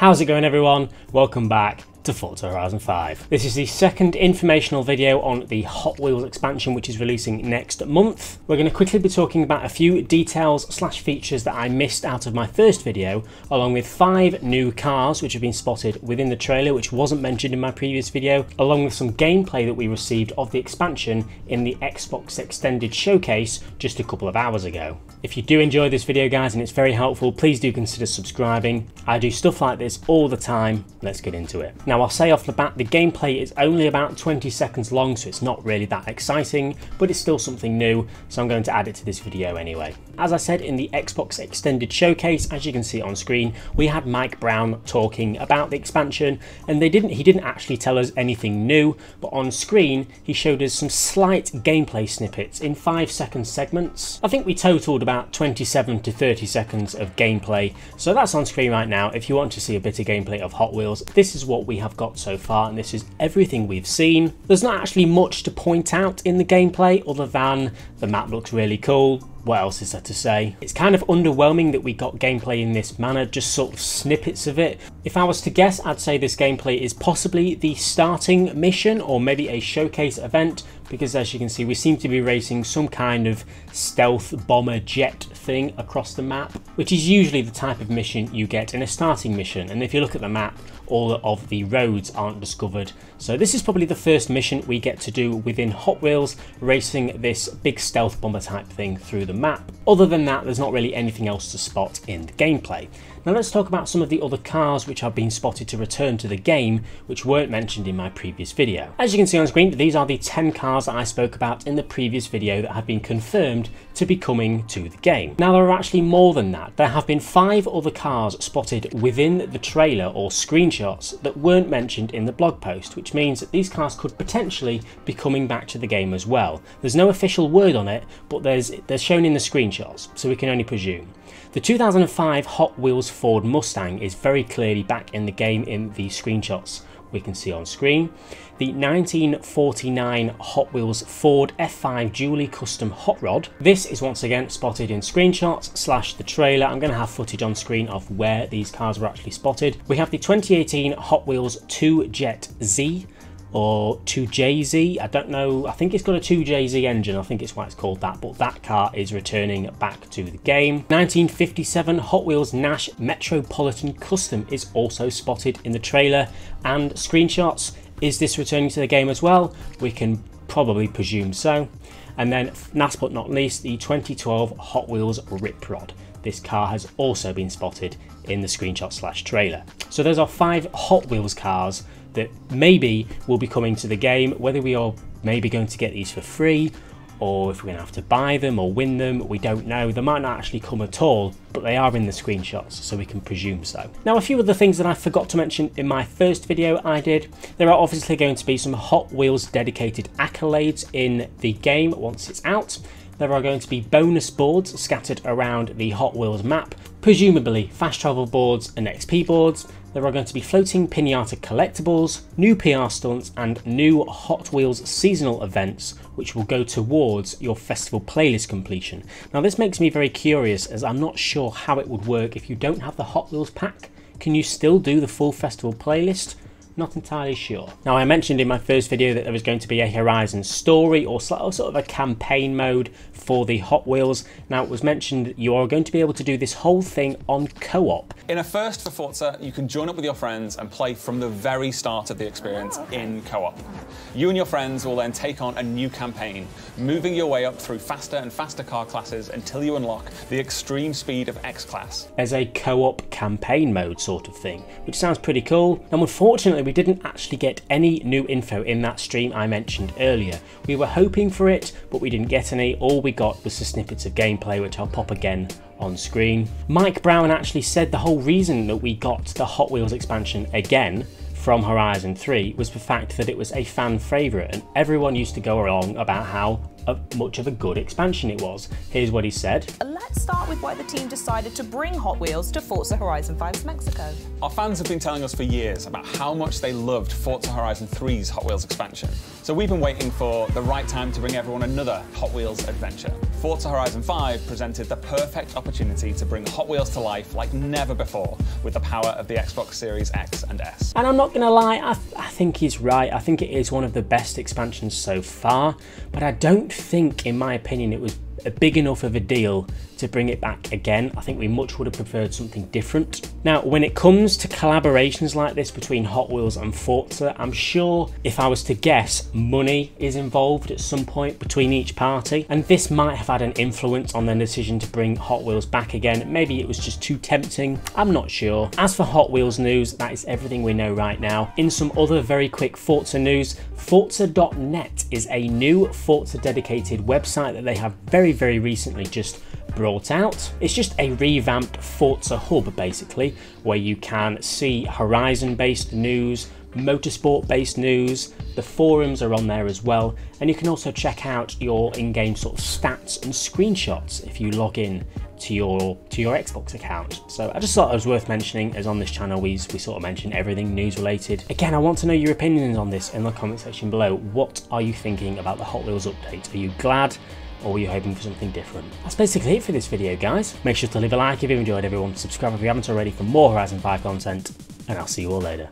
How's it going everyone? Welcome back to Forza Horizon 5. This is the second informational video on the Hot Wheels expansion, which is releasing next month. We're going to quickly be talking about a few details / features that I missed out of my first video, along with 5 new cars which have been spotted within the trailer, which wasn't mentioned in my previous video, along with some gameplay that we received of the expansion in the Xbox Extended Showcase just a couple of hours ago. If you do enjoy this video guys and it's very helpful, please do consider subscribing. I do stuff like this all the time. Let's get into it. Now I'll say off the bat, the gameplay is only about 20 seconds long, so it's not really that exciting, but it's still something new, so I'm going to add it to this video anyway. As I said in the Xbox Extended Showcase, as you can see on screen, we had Mike Brown talking about the expansion, and he didn't actually tell us anything new, but on screen he showed us some slight gameplay snippets in 5-second segments. I think we totaled about 27 to 30 seconds of gameplay, so that's on screen right now. If you want to see a bit of gameplay of Hot Wheels, this is what we have got so far, and this is everything we've seen. There's not actually much to point out in the gameplay other than the map looks really cool. What else is there to say? It's kind of underwhelming that we got gameplay in this manner, just sort of snippets of it. If I was to guess, I'd say this gameplay is possibly the starting mission or maybe a showcase event, because as you can see, we seem to be racing some kind of stealth bomber jet thing across the map, which is usually the type of mission you get in a starting mission. And if you look at the map, all of the roads aren't discovered. So this is probably the first mission we get to do within Hot Wheels, racing this big stealth bomber type thing through the map. Other than that, there's not really anything else to spot in the gameplay. Now let's talk about some of the other cars which have been spotted to return to the game, which weren't mentioned in my previous video. As you can see on screen, these are the 10 cars that I spoke about in the previous video that have been confirmed to be coming to the game. Now there are actually more than that. There have been 5 other cars spotted within the trailer or screenshots that weren't mentioned in the blog post, which means that these cars could potentially be coming back to the game as well. There's no official word on it, but they're shown in the screenshots, so we can only presume. The 2005 Hot Wheels Ford Mustang is very clearly back in the game in the screenshots we can see on screen. The 1949 Hot Wheels Ford F5 Dually Custom Hot Rod. This is once again spotted in screenshots / the trailer. I'm going to have footage on screen of where these cars were actually spotted. We have the 2018 Hot Wheels 2Jet Z. Or 2JZ, I don't know, I think it's got a 2JZ engine, I think it's why it's called that, but that car is returning back to the game. 1957 Hot Wheels Nash Metropolitan Custom is also spotted in the trailer and screenshots. Is this returning to the game as well? We can probably presume so. And then last but not least, the 2012 Hot Wheels Rip Rod. This car has also been spotted in the screenshot / trailer. So those are 5 Hot Wheels cars that maybe will be coming to the game. Whether we are maybe going to get these for free, or if we're going to have to buy them or win them, we don't know. They might not actually come at all, but they are in the screenshots, so we can presume so. Now, a few other things that I forgot to mention in my first video I did. There are obviously going to be some Hot Wheels dedicated accolades in the game once it's out. There are going to be bonus boards scattered around the Hot Wheels map, presumably fast travel boards and XP boards. There are going to be floating pinata collectibles, new PR stunts and new Hot Wheels seasonal events which will go towards your festival playlist completion. Now this makes me very curious, as I'm not sure how it would work if you don't have the Hot Wheels pack. Can you still do the full festival playlist? Not entirely sure. Now I mentioned in my first video that there was going to be a Horizon story or sort of a campaign mode for the Hot Wheels. Now it was mentioned that you are going to be able to do this whole thing on co-op. In a first for Forza, you can join up with your friends and play from the very start of the experience in co-op. You and your friends will then take on a new campaign, moving your way up through faster and faster car classes until you unlock the extreme speed of X-Class. As a co-op campaign mode sort of thing, which sounds pretty cool. And unfortunately, we didn't actually get any new info in that stream I mentioned earlier. We were hoping for it, but we didn't get any. All we got was the snippets of gameplay, which I'll pop again on screen. Mike Brown actually said the whole reason that we got the Hot Wheels expansion again from Horizon 3 was the fact that it was a fan favourite and everyone used to go along about how much of a good expansion it was. Here's what he said. Let's start with why the team decided to bring Hot Wheels to Forza Horizon 5's Mexico. Our fans have been telling us for years about how much they loved Forza Horizon 3's Hot Wheels expansion. So we've been waiting for the right time to bring everyone another Hot Wheels adventure. Forza Horizon 5 presented the perfect opportunity to bring Hot Wheels to life like never before with the power of the Xbox Series X and S. And I'm not gonna lie, I think he's right. I think it is one of the best expansions so far, but I don't think, in my opinion, it was big enough of a deal to bring it back again. I think we much would have preferred something different. Now, when it comes to collaborations like this between Hot Wheels and Forza, I'm sure, if I was to guess, money is involved at some point between each party, and this might have had an influence on their decision to bring Hot Wheels back again. Maybe it was just too tempting, I'm not sure. As for Hot Wheels news, that is everything we know right now. In some other very quick Forza news, Forza.net is a new Forza dedicated website that they have very recently just brought out. It's just a revamped Forza Hub, basically, where you can see Horizon-based news, motorsport-based news, the forums are on there as well, and you can also check out your in-game sort of stats and screenshots if you log in to your Xbox account. So I just thought it was worth mentioning, as on this channel we sort of mention everything news related. Again, I want to know your opinions on this in the comment section below. What are you thinking about the Hot Wheels update? Are you glad, or were you hoping for something different? That's basically it for this video, guys. Make sure to leave a like if you enjoyed, everyone. Subscribe if you haven't already for more Horizon 5 content, and I'll see you all later.